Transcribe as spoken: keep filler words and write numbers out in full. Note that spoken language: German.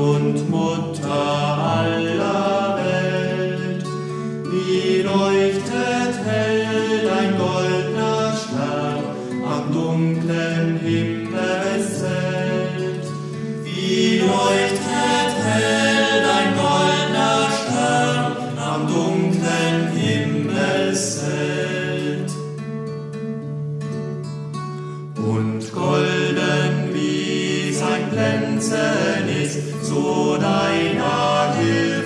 Und Mutter aller Welt, wie leuchtet hell dein goldener Stern am dunklen Himmelszelt, wie leuchtet hell dein goldener Stern am dunklen Himmelszelt. Und golden wie sein Glänzen ist, so deiner Hilfe.